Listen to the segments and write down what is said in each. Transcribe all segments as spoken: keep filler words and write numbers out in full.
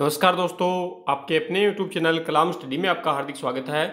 नमस्कार दोस्तों, आपके अपने YouTube चैनल कलाम स्टडी में आपका हार्दिक स्वागत है।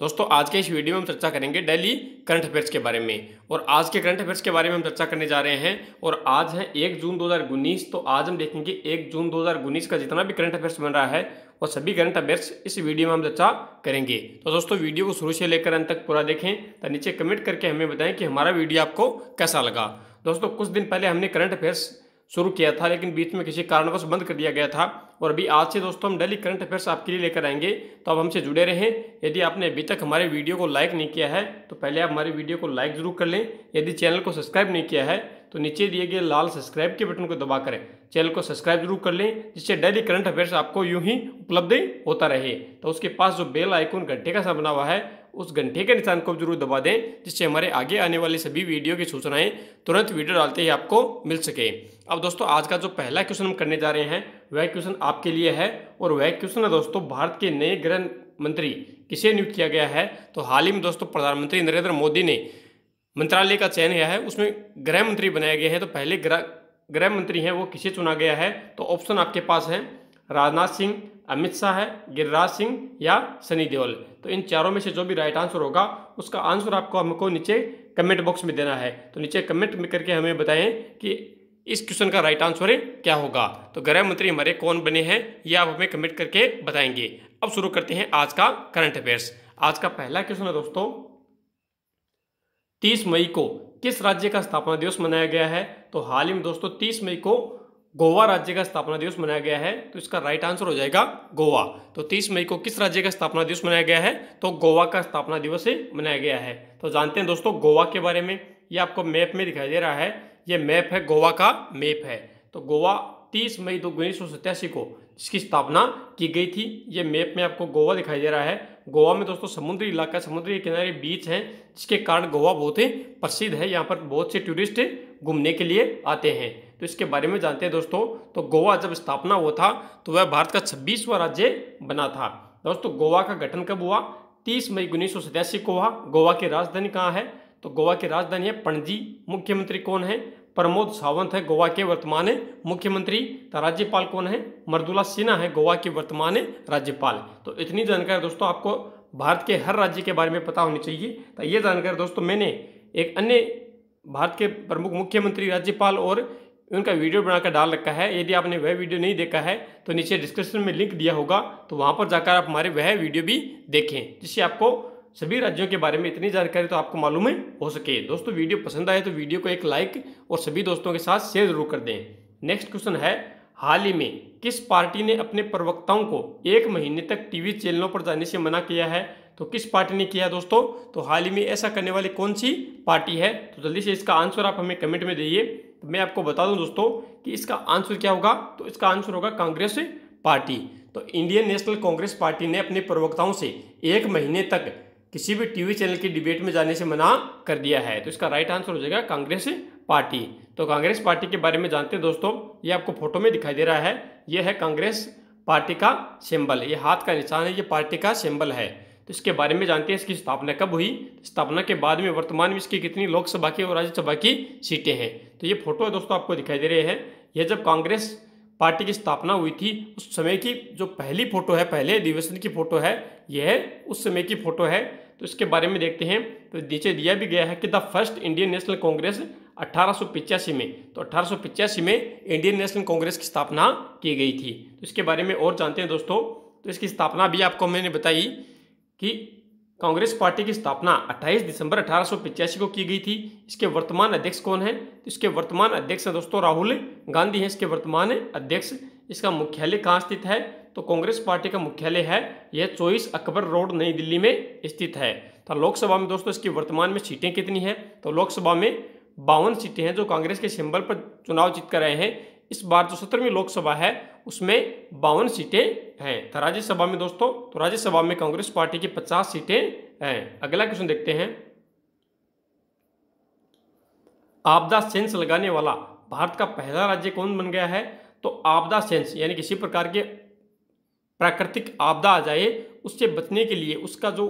दोस्तों आज के इस वीडियो में हम चर्चा करेंगे डेली करंट अफेयर्स के बारे में, और आज के करंट अफेयर्स के बारे में हम चर्चा करने जा रहे हैं। और आज है एक जून दो हज़ार उन्नीस, तो आज हम देखेंगे एक जून दो हज़ार उन्नीस का जितना भी करंट अफेयर्स बन रहा है वो सभी करंट अफेयर्स इस वीडियो में हम चर्चा करेंगे। तो दोस्तों वीडियो को शुरू से लेकर अंत तक पूरा देखें, तो नीचे कमेंट करके हमें बताएं कि हमारा वीडियो आपको कैसा लगा। दोस्तों कुछ दिन पहले हमने करंट अफेयर्स शुरू किया था, लेकिन बीच में किसी कारणवश बंद कर दिया गया था, और अभी आज से दोस्तों हम डेली करंट अफेयर्स आपके लिए लेकर आएंगे। तो आप हमसे जुड़े रहें। यदि आपने अभी तक हमारे वीडियो को लाइक नहीं किया है तो पहले आप हमारे वीडियो को लाइक जरूर कर लें। यदि चैनल को सब्सक्राइब नहीं किया है तो नीचे दिए गए लाल सब्सक्राइब के बटन को दबा करें, चैनल को सब्सक्राइब जरूर कर लें, जिससे डेली करंट अफेयर्स आपको यूं ही उपलब्ध होता रहे। तो उसके पास जो बेल आइकॉन घंटे का सा बना हुआ है उस घंटे के निशान को जरूर दबा दें, जिससे हमारे आगे आने वाली सभी वीडियो की सूचनाएं तुरंत वीडियो डालते ही आपको मिल सके। अब दोस्तों आज का जो पहला क्वेश्चन हम करने जा रहे हैं वह क्वेश्चन आपके लिए है, और वह क्वेश्चन है दोस्तों, भारत के नए गृह मंत्री किसे नियुक्त किया गया है। तो हाल ही में दोस्तों प्रधानमंत्री नरेंद्र मोदी ने मंत्रालय का चयन किया है, उसमें गृह मंत्री बनाए गए हैं। तो पहले गृह गृह मंत्री हैं वो किसे चुना गया है, तो ऑप्शन आपके पास हैं राजनाथ सिंह, अमित शाह है, गिरिराज सिंह या सनी देओल। तो इन चारों में से जो भी राइट आंसर होगा उसका आंसर आपको हमको नीचे कमेंट बॉक्स में देना है। तो नीचे कमेंट में करके हमें बताएं कि इस क्वेश्चन का राइट आंसर क्या होगा। तो गृह मंत्री हमारे कौन बने हैं ये आप हमें कमेंट करके बताएंगे। अब शुरू करते हैं आज का करंट अफेयर्स। आज का पहला क्वेश्चन है दोस्तों, तीस मई को किस राज्य का स्थापना दिवस मनाया गया है। तो हाल ही में दोस्तों तीस मई को गोवा राज्य का स्थापना दिवस मनाया गया है। तो इसका राइट आंसर हो जाएगा गोवा। तो तीस मई को किस राज्य का स्थापना दिवस मनाया गया है, तो गोवा का स्थापना दिवस मनाया गया है। तो जानते हैं दोस्तों गोवा के बारे में, ये आपको मैप में दिखाई दे रहा है, ये मैप है, गोवा का मैप है। तो गोवा तीस मई दो उन्नीस सौ सत्तासी को इसकी स्थापना की गई थी। ये मैप में आपको गोवा दिखाई दे रहा है। गोवा में दोस्तों समुद्री इलाका, समुद्री किनारे बीच हैं, जिसके कारण गोवा बहुत ही प्रसिद्ध है। यहाँ पर बहुत से टूरिस्ट घूमने के लिए आते हैं। तो इसके बारे में जानते हैं दोस्तों। तो गोवा जब स्थापना हुआ था तो वह भारत का छब्बीसवां राज्य बना था। दोस्तों गोवा का गठन कब हुआ, तीस मई उन्नीस सौ सतासी को हुआ। गोवा की राजधानी कहाँ है, तो गोवा की राजधानी है पणजी। मुख्यमंत्री कौन है, प्रमोद सावंत है गोवा के वर्तमान मुख्यमंत्री। राज्यपाल कौन है, मृदुला सिन्हा है गोवा के वर्तमान राज्यपाल। तो इतनी जानकारी दोस्तों आपको भारत के हर राज्य के बारे में पता होनी चाहिए। तो ये जानकारी दोस्तों मैंने एक अन्य भारत के प्रमुख मुख्यमंत्री, राज्यपाल और उनका वीडियो बनाकर डाल रखा है। यदि आपने वह वीडियो नहीं देखा है तो नीचे डिस्क्रिप्शन में लिंक दिया होगा, तो वहाँ पर जाकर आप हमारे वह वीडियो भी देखें, जिससे आपको सभी राज्यों के बारे में इतनी जानकारी तो आपको मालूम है हो सके। दोस्तों वीडियो पसंद आए तो वीडियो को एक लाइक और सभी दोस्तों के साथ शेयर जरूर कर दें। नेक्स्ट क्वेश्चन है, हाल ही में किस पार्टी ने अपने प्रवक्ताओं को एक महीने तक टीवी चैनलों पर जाने से मना किया है। तो किस पार्टी ने किया दोस्तों, तो हाल ही में ऐसा करने वाली कौन सी पार्टी है। तो जल्दी से इसका आंसर आप हमें कमेंट में दीजिए। तो मैं आपको बता दूं दोस्तों कि इसका आंसर क्या होगा, तो इसका आंसर होगा कांग्रेस पार्टी। तो इंडियन नेशनल कांग्रेस पार्टी ने अपने प्रवक्ताओं से एक महीने तक किसी भी टीवी चैनल की डिबेट में जाने से मना कर दिया है। तो इसका राइट आंसर हो जाएगा कांग्रेस पार्टी। तो कांग्रेस पार्टी के बारे में जानते हैं दोस्तों, ये आपको फोटो में दिखाई दे रहा है, ये है कांग्रेस पार्टी का सिंबल, ये हाथ का निशान है, ये पार्टी का सिंबल है। तो इसके बारे में जानते हैं इसकी स्थापना कब हुई, स्थापना के बाद में वर्तमान में इसकी कितनी लोकसभा की और राज्यसभा की सीटें हैं। तो ये फोटो है दोस्तों आपको दिखाई दे रहे हैं, यह जब कांग्रेस पार्टी की स्थापना हुई थी उस समय की जो पहली फोटो है, पहले अधिवेशन की फोटो है, यह उस समय की फोटो है। तो इसके बारे में देखते हैं। तो नीचे दिया भी गया है कि the first Indian National Congress अट्ठारह सौ पिचासी में, तो अट्ठारह सौ पिचासी में इंडियन नेशनल कांग्रेस की स्थापना की गई थी। तो इसके बारे में और जानते हैं दोस्तों। तो इसकी स्थापना भी आपको मैंने बताई कि कांग्रेस पार्टी की स्थापना अट्ठाईस दिसंबर अट्ठारह सौ पचासी को की गई थी। इसके वर्तमान अध्यक्ष कौन है, इसके वर्तमान अध्यक्ष है दोस्तों राहुल गांधी है इसके वर्तमान अध्यक्ष। इसका मुख्यालय कहाँ स्थित है, तो कांग्रेस पार्टी का मुख्यालय है यह चौबीस अकबर रोड नई दिल्ली में स्थित है। तो लोकसभा में दोस्तों इसकी वर्तमान में सीटें कितनी है, तो लोकसभा में बावन सीटें हैं जो कांग्रेस के सिंबल पर चुनाव जीत कर रहे हैं। इस बार जो सत्रहवीं लोकसभा है उसमें बावन सीटें हैं। तो राज्यसभा में दोस्तों, तो राज्यसभा में कांग्रेस पार्टी की पचास सीटें हैं। अगला क्वेश्चन देखते हैं, आपदा सेंस लगाने वाला भारत का पहला राज्य कौन बन गया है। तो आपदा सेंस यानी किसी प्रकार के प्राकृतिक आपदा आ जाए उससे बचने के लिए उसका जो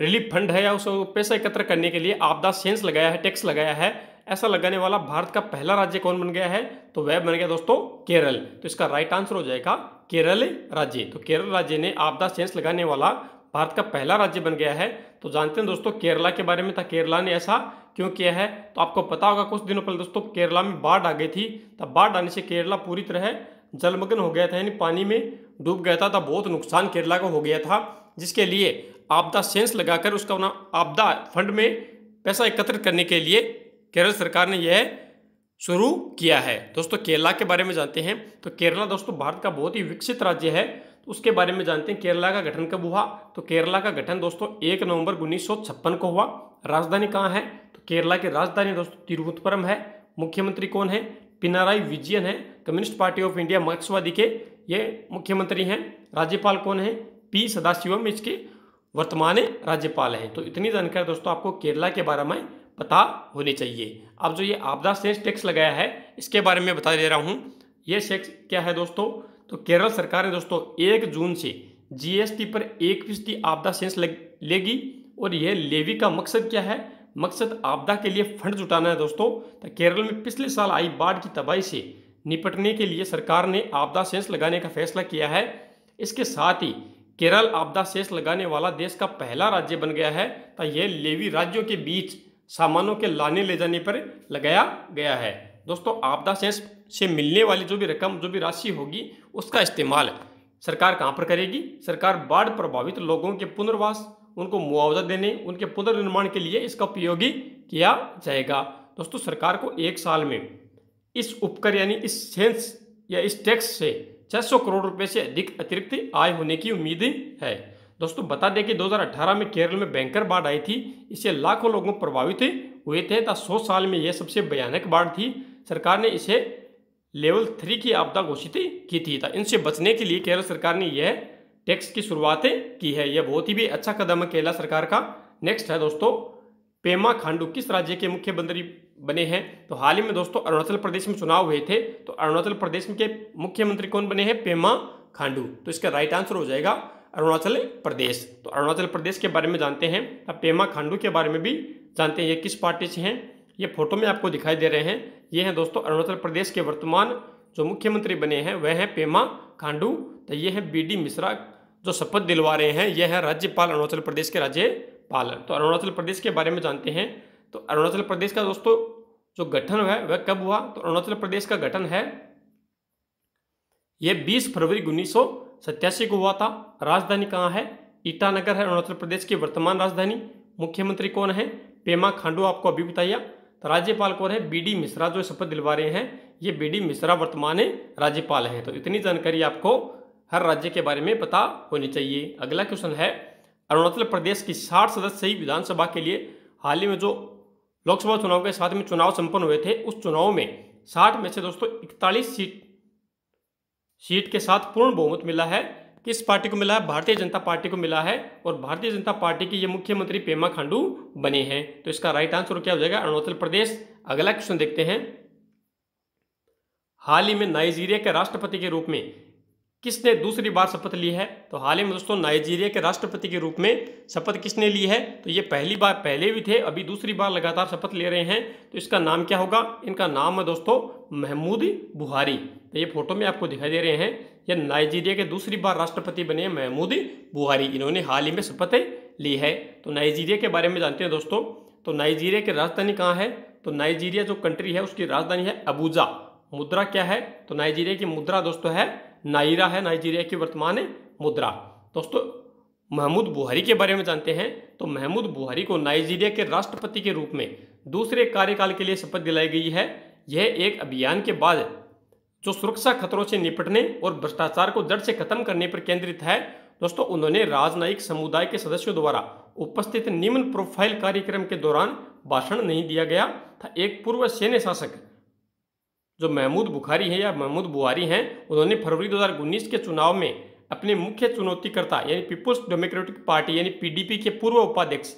रिलीफ फंड है या उसको पैसा एकत्र करने के लिए आपदा सेंस लगाया है, टैक्स लगाया है। ऐसा लगाने वाला भारत का पहला राज्य कौन बन गया है? तो वह बन गया दोस्तों केरल। तो इसका राइट आंसर हो जाएगा केरल राज्य। तो केरल राज्य ने आपदा सेंस लगाने वाला भारत का पहला राज्य बन गया है। तो जानते हैं दोस्तों केरला के बारे में था, केरला ने ऐसा क्यों किया है। तो आपको पता होगा कुछ दिनों पहले दोस्तों केरला में बाढ़ आ गई थी। तब बाढ़ आने से केरला पूरी तरह जलमग्न हो गया था, यानी पानी में डूब गया था। तब बहुत नुकसान केरला को हो गया था, जिसके लिए आपदा सेंस लगाकर उसका आपदा फंड में पैसा एकत्रित करने के लिए केरल सरकार ने यह शुरू किया है। दोस्तों केरला के बारे में जानते हैं। तो केरला दोस्तों भारत का बहुत ही विकसित राज्य है, उसके बारे में जानते हैं। केरला का गठन कब हुआ? तो केरला का गठन दोस्तों एक नवंबर उन्नीस सौ छप्पन को हुआ। राजधानी कहाँ है? तो केरला की राजधानी दोस्तों तिरुवनंतपुरम है। मुख्यमंत्री कौन है? पिनाराई विजयन है। कम्युनिस्ट पार्टी ऑफ इंडिया मार्क्सवादी के ये मुख्यमंत्री हैं। राज्यपाल कौन है? पी सदाशिवम इसके वर्तमान राज्यपाल हैं। तो इतनी जानकारी दोस्तों आपको केरला के बारे में पता होनी चाहिए। अब जो ये आपदा सेंस टैक्स लगाया है इसके बारे में बता दे रहा हूँ। ये टैक्स क्या है दोस्तों? तो केरल सरकार ने दोस्तों एक जून से जीएसटी पर एक फीसदी आपदा सेंस लेगी। और यह लेवी का मकसद क्या है? मकसद आपदा के लिए फंड जुटाना है दोस्तों। तो केरल में पिछले साल आई बाढ़ की तबाही से निपटने के लिए सरकार ने आपदा सेंस लगाने का फैसला किया है। इसके साथ ही केरल आपदा सेंस लगाने वाला देश का पहला राज्य बन गया है। तो यह लेवी राज्यों के बीच सामानों के लाने ले जाने पर लगाया गया है। दोस्तों आपदा सेंस से मिलने वाली जो भी रकम, जो भी राशि होगी, उसका इस्तेमाल सरकार कहाँ पर करेगी? सरकार बाढ़ प्रभावित लोगों के पुनर्वास, उनको मुआवजा देने, उनके पुनर्निर्माण के लिए इसका उपयोगी किया जाएगा। दोस्तों सरकार को एक साल में इस उपकर यानी इस सेंस या इस टैक्स से छह सौ करोड़ रुपए से अधिक अतिरिक्त आय होने की उम्मीद है। दोस्तों बता दें कि दो हज़ार अठारह में केरल में भयंकर बाढ़ आई थी, इससे लाखों लोगों प्रभावित हुए थे। सौ साल में यह सबसे भयानक बाढ़ थी। सरकार ने इसे लेवल थ्री की आपदा घोषित की थी। इनसे बचने के लिए केरल सरकार ने यह टैक्स की शुरुआत की है। यह बहुत ही भी अच्छा कदम है केरला सरकार का। नेक्स्ट है दोस्तों पेमा खांडू किस राज्य के मुख्यमंत्री बने हैं? तो हाल ही में दोस्तों अरुणाचल प्रदेश में चुनाव हुए थे। तो अरुणाचल प्रदेश के मुख्यमंत्री कौन बने हैं? पेमा खांडू। तो इसका राइट आंसर हो जाएगा अरुणाचल प्रदेश। तो अरुणाचल प्रदेश के बारे में जानते हैं। अब पेमा खांडू के बारे में भी जानते हैं। ये किस पार्टी से हैं? ये फोटो में आपको दिखाई दे रहे हैं, ये हैं दोस्तों अरुणाचल प्रदेश के वर्तमान जो मुख्यमंत्री बने हैं वह हैं पेमा खांडू। तो ये हैं बी डी मिश्रा जो शपथ दिलवा रहे हैं। ये हैं राज्यपाल अरुणाचल प्रदेश के राज्यपाल। तो अरुणाचल प्रदेश के बारे में जानते हैं। तो अरुणाचल प्रदेश का दोस्तों जो गठन है वह कब हुआ? तो अरुणाचल प्रदेश का गठन है यह बीस फरवरी उन्नीस सौ सत्तासी को हुआ था। राजधानी कहाँ है? ईटानगर है अरुणाचल प्रदेश की वर्तमान राजधानी। मुख्यमंत्री कौन है? पेमा खांडू आपको अभी बताया। तो राज्यपाल कौन है? बी डी मिश्रा जो शपथ दिलवा रहे हैं, ये बी डी मिश्रा वर्तमान राज्यपाल हैं। तो इतनी जानकारी आपको हर राज्य के बारे में पता होनी चाहिए। अगला क्वेश्चन है अरुणाचल प्रदेश की साठ सदस्यीय विधानसभा के लिए हाल ही में जो लोकसभा चुनाव के साथ में चुनाव संपन्न हुए थे, उस चुनाव में साठ में से दोस्तों इकतालीस सीट सीट के साथ पूर्ण बहुमत मिला है। किस पार्टी को मिला है? भारतीय जनता पार्टी को मिला है। और भारतीय जनता पार्टी के ये मुख्यमंत्री पेमा खांडू बने हैं। तो इसका राइट आंसर क्या हो जाएगा? अरुणाचल प्रदेश। अगला क्वेश्चन देखते हैं। हाल ही में नाइजीरिया के राष्ट्रपति के रूप में किसने दूसरी बार शपथ ली है? तो हाल ही में दोस्तों नाइजीरिया के राष्ट्रपति के रूप में शपथ किसने ली है? तो ये पहली बार पहले भी थे, अभी दूसरी बार लगातार शपथ ले रहे हैं। तो इसका नाम क्या होगा? इनका नाम है दोस्तों महमूद बुहारी। तो ये फोटो में आपको दिखाई दे रहे हैं, ये नाइजीरिया के दूसरी बार राष्ट्रपति बने हैं महमूद बुहारी। इन्होंने हाल ही में शपथ ली है। तो नाइजीरिया के बारे में जानते हैं दोस्तों। तो नाइजीरिया की राजधानी कहाँ है? तो नाइजीरिया जो कंट्री है उसकी राजधानी है अबूजा। मुद्रा क्या है? तो नाइजीरिया की मुद्रा दोस्तों है नायरा है नाइजीरिया की वर्तमान मुद्रा। दोस्तों महमूद बुहारी के बारे में जानते हैं। तो महमूद बुहारी को नाइजीरिया के राष्ट्रपति के रूप में दूसरे कार्यकाल के लिए शपथ दिलाई गई है। यह एक अभियान के बाद जो सुरक्षा खतरों से निपटने और भ्रष्टाचार को जड़ से खत्म करने पर केंद्रित है। दोस्तों उन्होंने राजनयिक समुदाय के सदस्यों द्वारा उपस्थित निम्न प्रोफाइल कार्यक्रम के दौरान भाषण नहीं दिया गया था। एक पूर्व सैन्य शासक जो महमूद बुखारी है या महमूद बुहारी हैं, उन्होंने फरवरी दो हज़ार उन्नीस के चुनाव में अपने मुख्य चुनौतीकर्ता यानी पीपुल्स डेमोक्रेटिक पार्टी यानी पीडीपी के पूर्व उपाध्यक्ष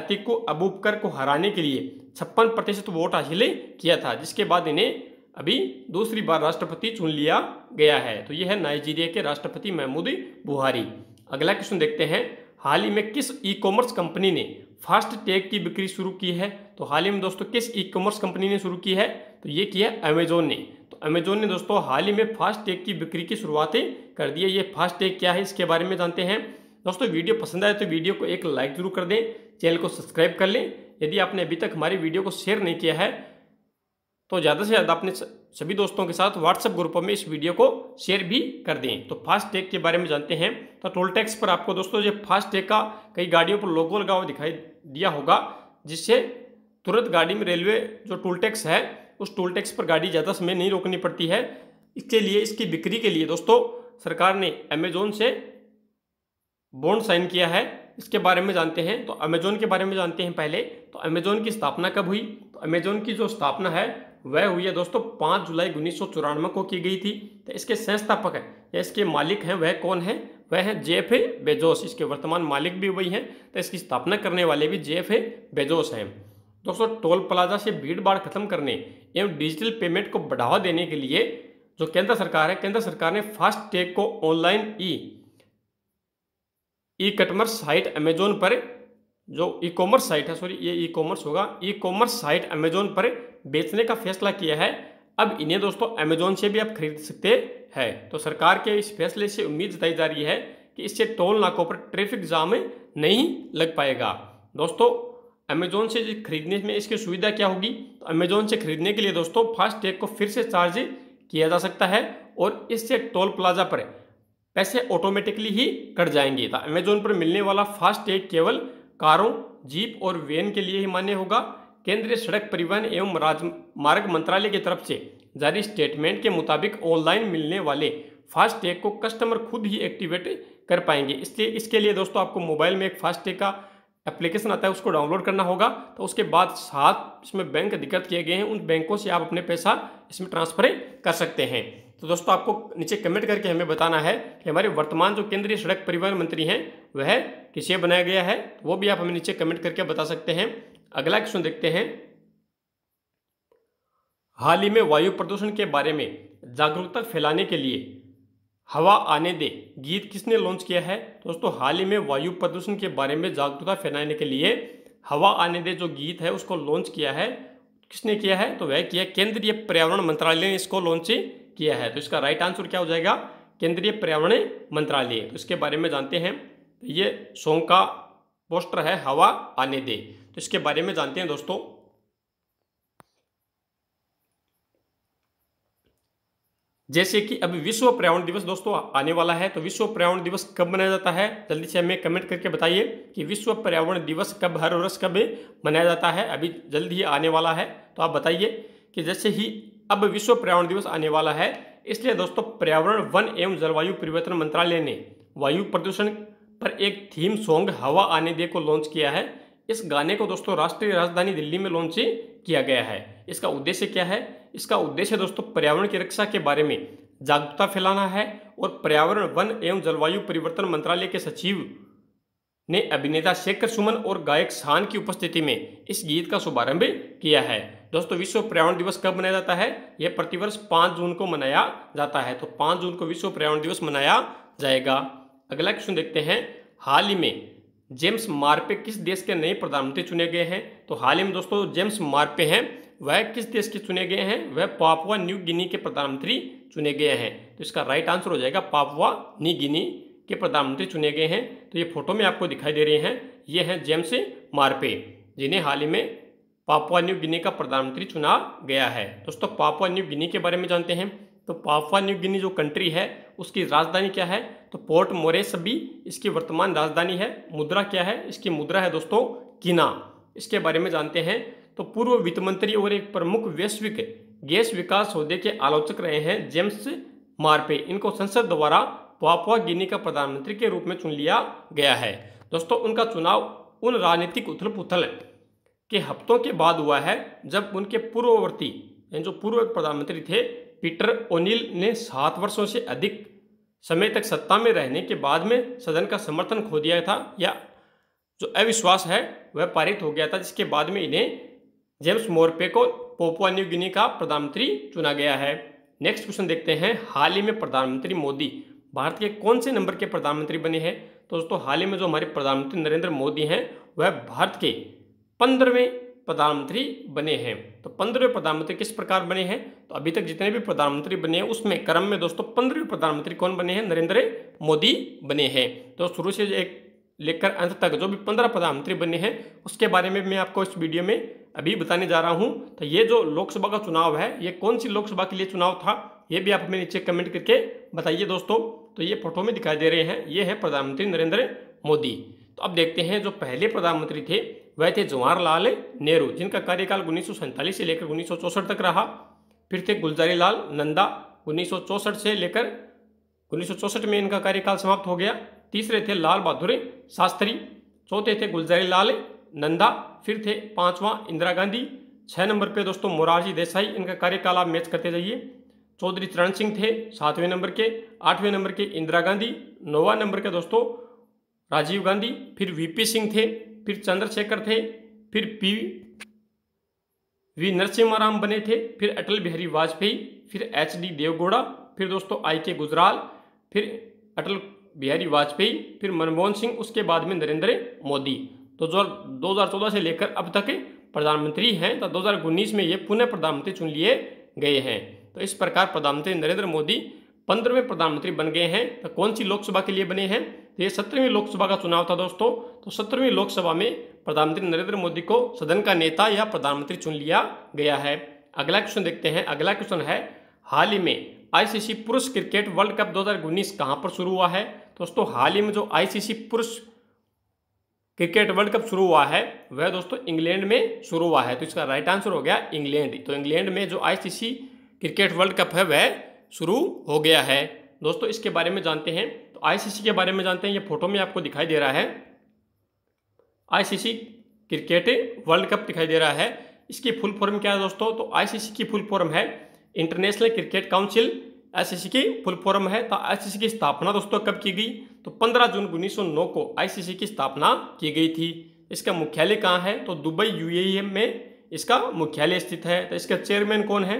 अतिकू अबूबकर को हराने के लिए छप्पन प्रतिशत वोट हासिल किया था, जिसके बाद इन्हें अभी दूसरी बार राष्ट्रपति चुन लिया गया है। तो यह है नाइजीरिया के राष्ट्रपति महमूद बुहारी। अगला क्वेश्चन देखते हैं। हाल ही में किस ई कॉमर्स कंपनी ने फास्टैग की बिक्री शुरू की है। तो हाल ही में दोस्तों किस ई कॉमर्स कंपनी ने शुरू की है, तो ये किया अमेजोन ने। तो अमेजोन ने दोस्तों हाल ही में फास्टैग की बिक्री की शुरुआतें कर दी है। ये फास्टैग क्या है इसके बारे में जानते हैं। दोस्तों वीडियो पसंद आए तो वीडियो को एक लाइक जरूर कर दें, चैनल को सब्सक्राइब कर लें। यदि आपने अभी तक हमारी वीडियो को शेयर नहीं किया है तो ज़्यादा से ज़्यादा अपने सभी दोस्तों के साथ व्हाट्सएप ग्रुप में इस वीडियो को शेयर भी कर दें। तो फास्टैग के बारे में जानते हैं। तो टोल टैक्स पर आपको दोस्तों ये फास्टैग का कई गाड़ियों पर लोगो लगा हुआ दिखाई दिया होगा, जिससे तुरंत गाड़ी में रेलवे जो टोल टैक्स है उस टोल टैक्स पर गाड़ी ज़्यादा समय नहीं रोकनी पड़ती है। इसके लिए इसकी बिक्री के लिए दोस्तों सरकार ने अमेजोन से बॉन्ड साइन किया है। इसके बारे में जानते हैं। तो अमेजोन के बारे में जानते हैं पहले। तो अमेजोन की स्थापना कब हुई? तो अमेजोन की जो स्थापना है वह हुई है दोस्तों पाँच जुलाई उन्नीस सौ चौरानवे को की गई थी। तो इसके संस्थापक हैं या इसके मालिक हैं वह कौन है? वह है जेफ बेजोस। इसके वर्तमान मालिक भी वही हैं, तो इसकी स्थापना करने वाले भी जेफ बेजोस हैं। दोस्तों टोल प्लाजा से भीड़ भाड़ खत्म करने एवं डिजिटल पेमेंट को बढ़ावा देने के लिए जो केंद्र सरकार है, केंद्र सरकार ने फास्टैग को online e e commerce site Amazon पर जो ई कॉमर्स साइट है सॉरी ये ई कॉमर्स होगा ई कॉमर्स साइट अमेजोन पर बेचने का फैसला किया है। अब इन्हें दोस्तों अमेजोन से भी आप खरीद सकते हैं। तो सरकार के इस फैसले से उम्मीद जताई जा रही है कि इससे टोल नाकों पर ट्रैफिक जाम नहीं लग पाएगा। दोस्तों अमेजोन से खरीदने में इसकी सुविधा क्या होगी? तो अमेजोन से खरीदने के लिए दोस्तों फास्टैग को फिर से चार्ज किया जा सकता है और इससे टोल प्लाजा पर पैसे ऑटोमेटिकली ही कट जाएंगे। तो अमेजोन पर मिलने वाला फास्टैग केवल कारों, जीप और वैन के लिए ही मान्य होगा। केंद्रीय सड़क परिवहन एवं राजमार्ग मंत्रालय की तरफ से जारी स्टेटमेंट के मुताबिक ऑनलाइन मिलने वाले फास्टैग को कस्टमर खुद ही एक्टिवेट कर पाएंगे। इसलिए इसके लिए दोस्तों आपको मोबाइल में एक फास्टैग का एप्लीकेशन आता है, उसको डाउनलोड करना होगा। तो उसके बाद साथ इसमें बैंक अधिकृत किए गए हैं, उन बैंकों से आप अपने पैसा इसमें ट्रांसफर कर सकते हैं। तो दोस्तों आपको नीचे कमेंट करके हमें बताना है कि हमारे वर्तमान जो केंद्रीय सड़क परिवहन मंत्री हैं वह किसे बनाया गया है, वो भी आप हमें नीचे कमेंट करके बता सकते हैं। अगला क्वेश्चन देखते हैं। हाल ही में वायु प्रदूषण के बारे में जागरूकता फैलाने के लिए हवा आने दे गीत किसने लॉन्च किया है? दोस्तों हाल ही में वायु प्रदूषण के बारे में जागरूकता फैलाने के लिए हवा आने दे जो गीत है उसको लॉन्च किया है। किसने किया है? तो वह किया केंद्रीय पर्यावरण मंत्रालय ने इसको लॉन्च किया है। तो इसका राइट आंसर क्या हो जाएगा? केंद्रीय पर्यावरण मंत्रालय। तो इसके बारे में जानते हैं। ये सॉन्ग का पोस्टर है हवा आने दे। तो इसके बारे में जानते हैं दोस्तों। जैसे कि अभी विश्व पर्यावरण दिवस दोस्तों आने वाला है, तो विश्व पर्यावरण दिवस कब मनाया जाता है? जल्दी से हमें कमेंट करके बताइए कि विश्व पर्यावरण दिवस कब हर वर्ष कब मनाया जाता है। अभी जल्द ही आने वाला है, तो आप बताइए कि जैसे ही अब विश्व पर्यावरण दिवस आने वाला है, इसलिए दोस्तों पर्यावरण वन एवं जलवायु परिवर्तन मंत्रालय ने वायु प्रदूषण पर एक थीम सॉन्ग हवा आने दे को लॉन्च किया है। इस गाने को दोस्तों राष्ट्रीय राजधानी दिल्ली में लॉन्च किया गया है। इसका उद्देश्य क्या है? इसका उद्देश्य दोस्तों पर्यावरण की रक्षा के बारे में जागरूकता फैलाना है और पर्यावरण वन एवं जलवायु परिवर्तन मंत्रालय के सचिव ने अभिनेता शेखर सुमन और गायक शान की उपस्थिति में इस गीत का शुभारंभ किया है। दोस्तों विश्व पर्यावरण दिवस कब मनाया जाता है? यह प्रतिवर्ष पाँच जून को मनाया जाता है। तो पाँच जून को विश्व पर्यावरण दिवस मनाया जाएगा। अगला क्वेश्चन देखते हैं। हाल ही में जेम्स मारपे किस देश के नए प्रधानमंत्री चुने गए हैं? तो हाल ही में दोस्तों जेम्स मारपे हैं वह किस देश के चुने गए हैं? वह पापुआ न्यू गिनी के प्रधानमंत्री चुने गए हैं। तो इसका राइट आंसर हो जाएगा पापुआ न्यू गिनी के प्रधानमंत्री चुने गए हैं। तो ये फोटो में आपको दिखाई दे रहे हैं, ये हैं जेम्स मारपे, जिन्हें हाल ही में पापुआ न्यू गिनी का प्रधानमंत्री चुना गया है। दोस्तों पापुआ न्यू गिनी के बारे में जानते हैं। तो पापुआ न्यू गिनी जो कंट्री है उसकी राजधानी क्या है? तो पोर्ट मोरेस्बी इसकी वर्तमान राजधानी है। मुद्रा क्या है? इसकी मुद्रा है दोस्तों किना। इसके बारे में जानते हैं। तो पूर्व वित्त मंत्री और एक प्रमुख वैश्विक गैस विकास सौदे के आलोचक रहे हैं जेम्स मारपे। इनको संसद द्वारा पापुआ गिनी का प्रधानमंत्री के रूप में चुन लिया गया है। दोस्तों उनका चुनाव उन राजनीतिक उथल पुथल के हफ्तों के बाद हुआ है जब उनके पूर्ववर्ती जो पूर्व प्रधानमंत्री थे पीटर ओनिल ने सात वर्षों से अधिक समय तक सत्ता में रहने के बाद में सदन का समर्थन खो दिया था, या जो अविश्वास है वह पारित हो गया था, जिसके बाद में इन्हें जेम्स मारपे को पापुआ न्यू गिनी का प्रधानमंत्री चुना गया है। नेक्स्ट क्वेश्चन देखते हैं। हाल ही में प्रधानमंत्री मोदी भारत के कौन से नंबर के प्रधानमंत्री बने हैं? तो दोस्तों हाल ही में जो हमारे प्रधानमंत्री नरेंद्र मोदी हैं वह भारत के पंद्रहवें प्रधानमंत्री बने हैं। तो पंद्रहवें प्रधानमंत्री किस प्रकार बने हैं? तो अभी तक जितने भी प्रधानमंत्री बने हैं उसमें क्रम में दोस्तों पंद्रहवें प्रधानमंत्री कौन बने हैं? नरेंद्र मोदी बने हैं। तो शुरू से एक लेकर अंत तक जो भी पंद्रह प्रधानमंत्री बने हैं उसके बारे में मैं आपको इस वीडियो में अभी बताने जा रहा हूँ। तो ये जो लोकसभा का चुनाव है, ये कौन सी लोकसभा के लिए चुनाव था, ये भी आप हमें नीचे कमेंट करके बताइए दोस्तों। तो ये फोटो में दिखाई दे रहे हैं, ये है प्रधानमंत्री नरेंद्र मोदी। तो अब देखते हैं जो पहले प्रधानमंत्री थे वह थे जवाहरलाल नेहरू, जिनका कार्यकाल उन्नीस सौ सैंतालीस से लेकर उन्नीस सौ चौसठ तक रहा। फिर थे गुलजारीलाल नंदा, उन्नीस सौ चौसठ से लेकर उन्नीस सौ चौसठ में इनका कार्यकाल समाप्त हो गया। तीसरे थे लाल बहादुर शास्त्री, चौथे थे गुलजारीलाल नंदा, फिर थे पांचवा इंदिरा गांधी, छः नंबर पे दोस्तों मोरारजी देसाई, इनका कार्यकाल आप मैच करते जाइए। चौधरी चरण सिंह थे सातवें नंबर के, आठवें नंबर के इंदिरा गांधी, नौवा नंबर के दोस्तों राजीव गांधी, फिर वीपी सिंह थे, फिर चंद्रशेखर थे, फिर पी वी नरसिम्हा राव बने थे, फिर अटल बिहारी वाजपेयी, फिर एच डी देवगौड़ा, फिर दोस्तों आई के गुजराल, फिर अटल बिहारी वाजपेयी, फिर मनमोहन सिंह, उसके बाद में नरेंद्र मोदी। तो जो दो हज़ार चौदह से लेकर अब तक प्रधानमंत्री हैं। तो दो हज़ार उन्नीस में ये पुनः प्रधानमंत्री चुन लिए गए हैं। तो इस प्रकार प्रधानमंत्री नरेंद्र मोदी पंद्रहवें प्रधानमंत्री बन गए हैं। तो कौन सी लोकसभा के लिए बने हैं? तो ये सत्रहवीं लोकसभा का चुनाव था दोस्तों। तो सत्रहवीं लोकसभा में प्रधानमंत्री नरेंद्र मोदी को सदन का नेता या प्रधानमंत्री चुन लिया गया है। अगला क्वेश्चन देखते हैं। अगला क्वेश्चन है, हाल ही में आईसीसी पुरुष क्रिकेट वर्ल्ड कप दो हज़ार उन्नीस कहां पर शुरू हुआ है? दोस्तों हाल ही में जो आईसीसी पुरुष क्रिकेट वर्ल्ड कप शुरू हुआ है वह दोस्तों इंग्लैंड में शुरू हुआ है। तो इसका राइट आंसर हो गया इंग्लैंड। तो इंग्लैंड में जो आईसीसी क्रिकेट वर्ल्ड कप है वह शुरू हो गया है। दोस्तों इसके बारे में जानते हैं। तो आईसीसी के बारे में जानते हैं। ये फोटो में आपको दिखाई दे रहा है आईसीसी क्रिकेट वर्ल्ड कप दिखाई दे रहा है। इसकी फुल फॉर्म क्या है दोस्तों? तो आईसीसी की फुल फॉर्म है इंटरनेशनल क्रिकेट काउंसिल। आईसीसी की फुल फॉर्म है। तो आईसीसी की स्थापना दोस्तों कब की गई? तो पंद्रह जून उन्नीस सौ नौ को आईसीसी की स्थापना की गई थी। इसका मुख्यालय कहाँ है? तो दुबई यूएई में इसका मुख्यालय स्थित है। तो इसका चेयरमैन कौन है?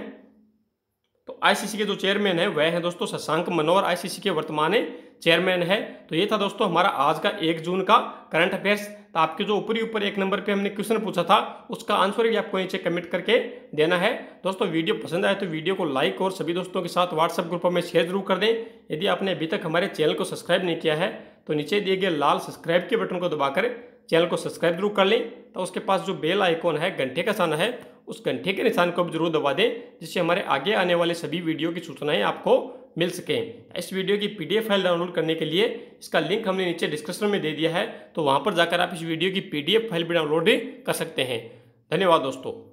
तो आईसीसी के जो चेयरमैन है वह है दोस्तों शशांक मनोहर, आईसीसी के वर्तमान चेयरमैन है। तो ये था दोस्तों हमारा आज का एक जून का करंट अफेयर्स। तो आपके जो ऊपरी ऊपर एक नंबर पे हमने क्वेश्चन पूछा था उसका आंसर भी आपको नीचे कमेंट करके देना है। दोस्तों वीडियो पसंद आए तो वीडियो को लाइक और सभी दोस्तों के साथ व्हाट्सएप ग्रुप में शेयर जरूर कर दें। यदि आपने अभी तक हमारे चैनल को सब्सक्राइब नहीं किया है तो नीचे दिए गए लाल सब्सक्राइब के बटन को दबाकर चैनल को सब्सक्राइब जरूर कर लें। तो उसके पास जो बेल आइकॉन है, घंटे का निशान है, उस घंटे के निशान को भी जरूर दबा दें, जिससे हमारे आगे आने वाले सभी वीडियो की सूचनाएं आपको मिल सकें। इस वीडियो की पीडीएफ फाइल डाउनलोड करने के लिए इसका लिंक हमने नीचे डिस्क्रिप्शन में दे दिया है। तो वहां पर जाकर आप इस वीडियो की पीडीएफ फाइल भी डाउनलोड कर सकते हैं। धन्यवाद दोस्तों।